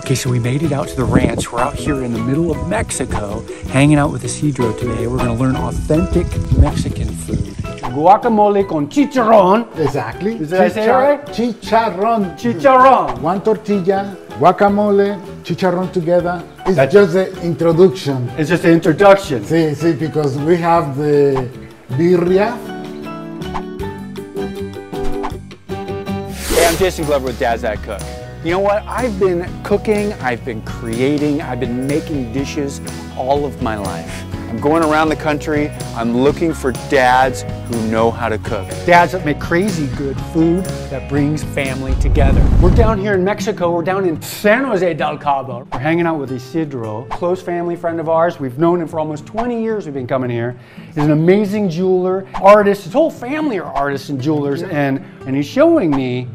Okay, so we made it out to the ranch. We're out here in the middle of Mexico, hanging out with Isidro today. We're gonna learn authentic Mexican food. Guacamole con chicharrón. Exactly. Did I say it right? Chicharrón. Chicharrón. One tortilla, guacamole, chicharrón together. It's just the introduction. It's just the introduction. See, see, because we have the birria. Hey, I'm Jason Glover with Dads That Cook. You know what? I've been cooking, I've been creating, I've been making dishes all of my life. I'm going around the country, I'm looking for dads who know how to cook. Dads that make crazy good food that brings family together. We're down here in Mexico, we're down in San Jose del Cabo. We're hanging out with Isidro, close family friend of ours. We've known him for almost 20 years, we've been coming here. He's an amazing jeweler, artist. His whole family are artists and jewelers, and he's showing me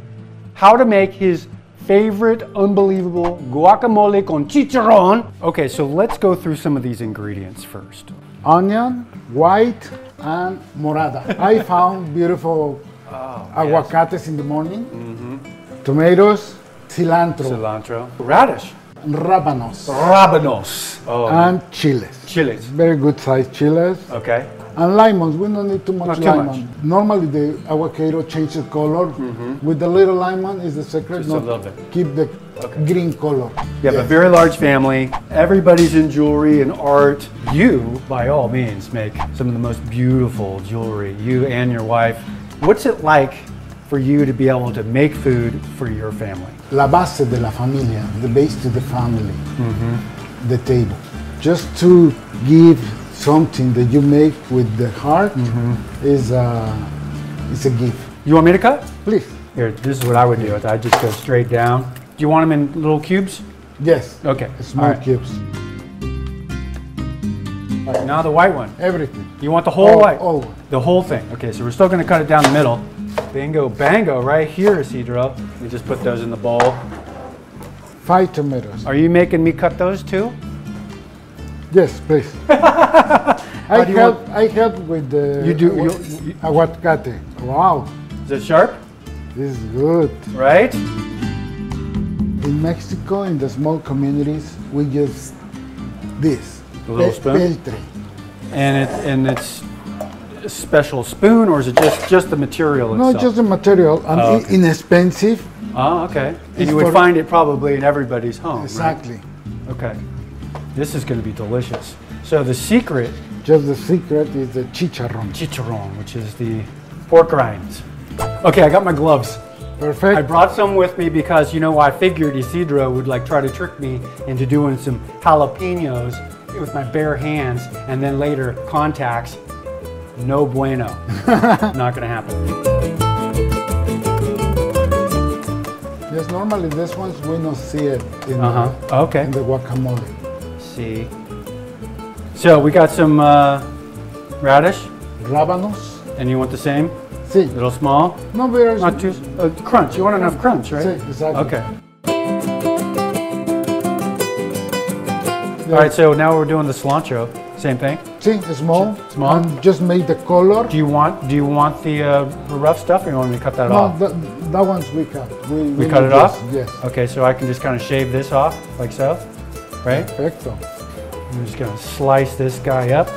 how to make his favorite unbelievable guacamole con chicharron. Okay, so let's go through some of these ingredients first. Onion, white, and morada. I found beautiful aguacates in the morning. Tomatoes, cilantro. Radish. Rábanos. Oh. And chiles. Chiles. Very good sized chiles. Okay. And lemons, we don't need too much lemon. Normally the avocado changes color. With the little lemon is the secret. Just a little bit. Keep the green color. You have a very large family. Everybody's in jewelry and art. You, by all means, make some of the most beautiful jewelry, you and your wife. What's it like for you to be able to make food for your family? La base de la familia, the base to the family, the table. Just to give something that you make with the heart is a gift. You want me to cut? Please. Here, this is what I would do. I just go straight down. Do you want them in little cubes? Yes. Okay. Small cubes. Right, now the white one. Everything. You want the whole white? All. The whole thing. Okay, so we're still going to cut it down the middle. Bingo bango right here, Isidro. You just put those in the bowl. 5 tomatoes. Are you making me cut those too? Yes, please. I help with the aguacate. Wow. Is it sharp? This is good. Right? In Mexico, in the small communities, we use this. A little spoon? Peltre. And it's a special spoon, or is it just the material itself? No, just the material. And inexpensive. Oh, okay. And you would find it probably in everybody's home, exactly. Right? Okay. This is going to be delicious. So the secret... Just the secret is the chicharron. Chicharron, which is the pork rinds. Okay, I got my gloves. Perfect. I brought some with me because, you know, I figured Isidro would like try to trick me into doing some jalapenos with my bare hands and then later contacts. No bueno. Not going to happen. Yes, normally this one's we don't see it in, in the guacamole. So we got some radish, rábanos, and you want the same? Sí. A little small? No, very not too crunch. You want enough crunch, right? Sí, exactly. Okay. Yeah. All right. So now we're doing the cilantro. Same thing. Sí, small. Small. And just make the color. Do you want the rough stuff, or you want me to cut that off? No, that one's we cut. We cut it off. Yes. Okay, so I can just kind of shave this off, like so. Right? Perfecto. I'm just going to slice this guy up.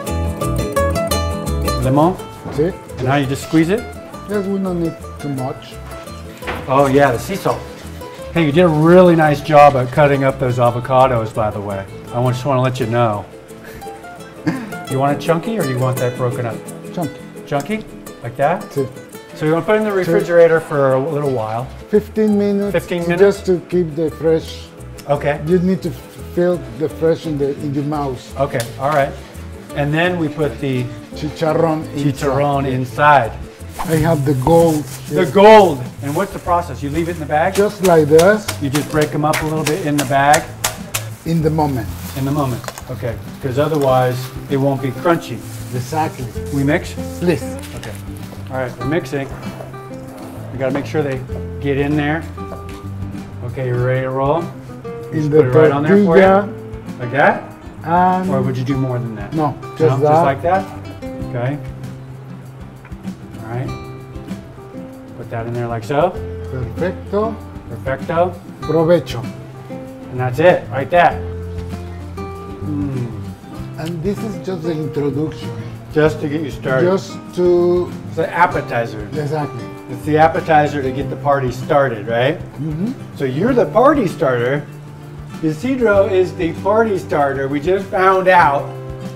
Lemon? Sí. And now you just squeeze it? Yes, we don't need too much. Oh yeah, the sea salt. Hey, you did a really nice job at cutting up those avocados, by the way. I just want to let you know. You want it chunky or you want that broken up? Chunky. Chunky? Like that? Sí. So you want to put it in the refrigerator for a little while. 15 minutes. 15 minutes? Just to keep the fresh. Okay. You need to feel the fresh in your mouth. Okay, all right. And then we put the chicharron inside. I have the gold. The gold. And what's the process? You leave it in the bag? Just like this. You just break them up a little bit in the bag? In the moment. In the moment. Okay, because otherwise it won't be crunchy. Exactly. We mix? Please. Okay. All right, we're mixing. We got to make sure they get in there. Okay, you ready to roll? Just put it right on there for you? Like that? Or would you do more than that? No, just that. Just like that? Okay. All right. Put that in there like so. Perfecto. Provecho. And that's it, right there. And this is just the introduction. Just to get you started. It's an appetizer. Exactly. It's the appetizer to get the party started, right? Mm-hmm. So you're the party starter. Isidro is the party starter. We just found out.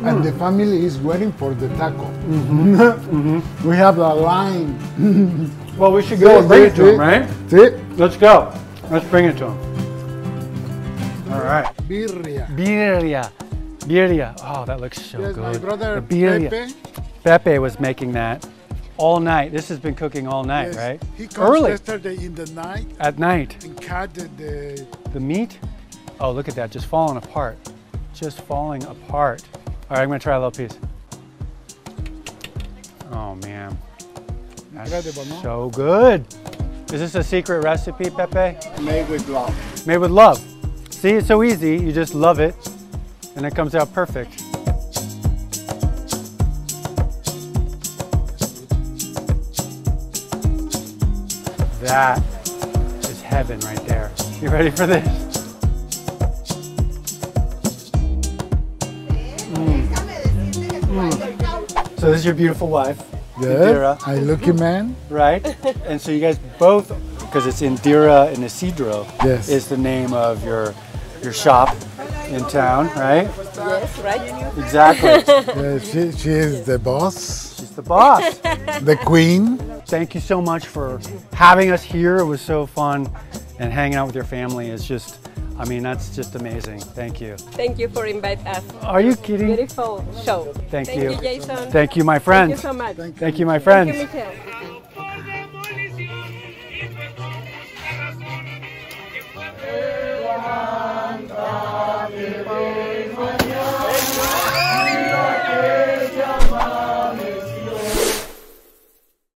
And the family is waiting for the taco. Mm-hmm. Mm-hmm. We have a line. Well, we should go and bring it to him, right? Let's go. Let's bring it to him. All right. Birria. Birria. Birria. Oh, that looks so good. My brother Pepe. Pepe was making that all night. This has been cooking all night, right? He cooked yesterday in the night. At night. And cut the meat. Oh, look at that. Just falling apart. Just falling apart. All right, I'm going to try a little piece. Oh, man. That's so good. Is this a secret recipe, Pepe? Made with love. Made with love. See, it's so easy. You just love it, and it comes out perfect. That is heaven right there. You ready for this? So this is your beautiful wife, Indira. I lucky man. Right? And so you guys both, because it's Indira and Isidro, is the name of your shop in town, right? Yes, right. Exactly. She is the boss. She's the boss. The queen. Thank you so much for having us here. It was so fun. And hanging out with your family is just, I mean, that's just amazing. Thank you. Thank you for inviting us. Are you kidding? Beautiful show. Thank you. Thank you, Jason. Thank you, my friend. Thank you so much. Thank you, my friend. Thank you, Michelle.